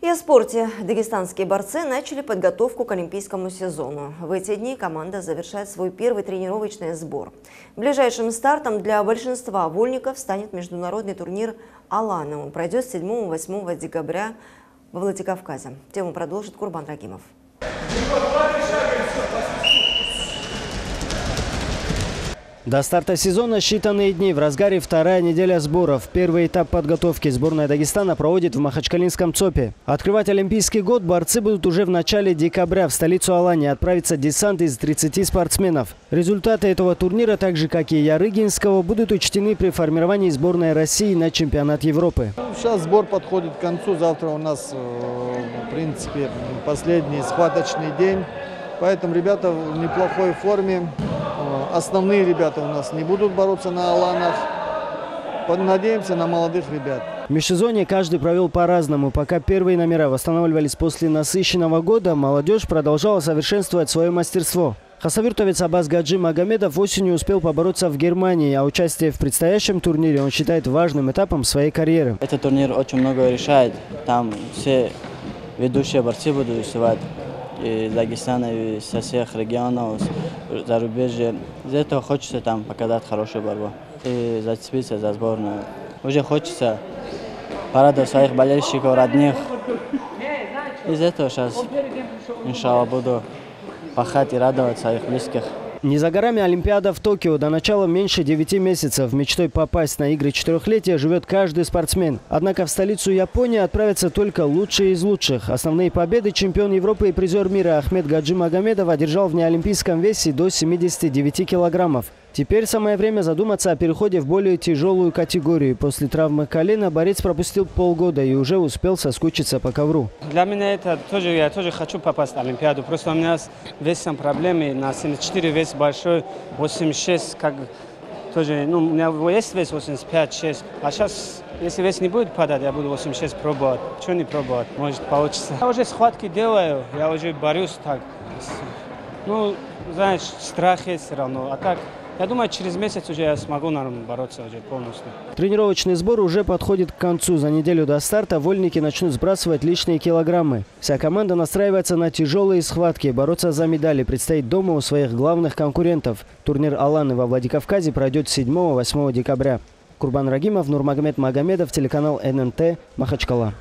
И о спорте. Дагестанские борцы начали подготовку к олимпийскому сезону. В эти дни команда завершает свой первый тренировочный сбор. Ближайшим стартом для большинства вольников станет международный турнир «Аланы». Он пройдет 7-8 декабря во Владикавказе. Тему продолжит Курбан Рагимов. До старта сезона считанные дни. В разгаре вторая неделя сборов. Первый этап подготовки сборная Дагестана проводит в махачкалинском ЦОПе. Открывать олимпийский год борцы будут уже в начале декабря. В столицу Алании отправится десант из 30 спортсменов. Результаты этого турнира, так же как и Ярыгинского, будут учтены при формировании сборной России на чемпионат Европы. Сейчас сбор подходит к концу. Завтра у нас, в принципе, последний схваточный день. Поэтому ребята в неплохой форме. Основные ребята у нас не будут бороться на Аланах. Надеемся на молодых ребят. В межсезонье каждый провел по-разному. Пока первые номера восстанавливались после насыщенного года, молодежь продолжала совершенствовать свое мастерство. Хасавюртовец Абаз Гаджи Магомедов осенью успел побороться в Германии, а участие в предстоящем турнире он считает важным этапом своей карьеры. Этот турнир очень многое решает. Там все ведущие борцы будут выступать. И Дагестана, и со всех регионов, зарубежья. Из-за этого хочется там показать хорошую борьбу и зацепиться за сборную. Уже хочется порадовать своих болельщиков, родных. Из-за этого сейчас, иншалла, буду пахать и радовать своих близких. Не за горами Олимпиада в Токио. До начала меньше 9 месяцев. Мечтой попасть на игры четырехлетия живет каждый спортсмен. Однако в столицу Японии отправятся только лучшие из лучших. Основные победы чемпион Европы и призер мира Ахмед Гаджи Магомедов одержал в неолимпийском весе до 79 килограммов. Теперь самое время задуматься о переходе в более тяжелую категорию. После травмы колена борец пропустил полгода и уже успел соскучиться по ковру. Для меня это тоже, я тоже хочу попасть на Олимпиаду. Просто у меня с весом проблемы, на 74 вес большой, 86, как тоже, ну, у меня есть вес 85-6, а сейчас... Если вес не будет падать, я буду 86 пробовать. Чего не пробовать? Может, получится. Я уже схватки делаю, я уже борюсь так. Ну, знаешь, страх есть все равно, а так... Я думаю, через месяц уже я смогу, наверное, бороться уже полностью. Тренировочный сбор уже подходит к концу. За неделю до старта вольники начнут сбрасывать лишние килограммы. Вся команда настраивается на тяжелые схватки. Бороться за медали предстоит дома у своих главных конкурентов. Турнир «Аланы» во Владикавказе пройдет 7-8 декабря. Курбан Рагимов, Нурмагомед Магомедов, телеканал ННТ, Махачкала.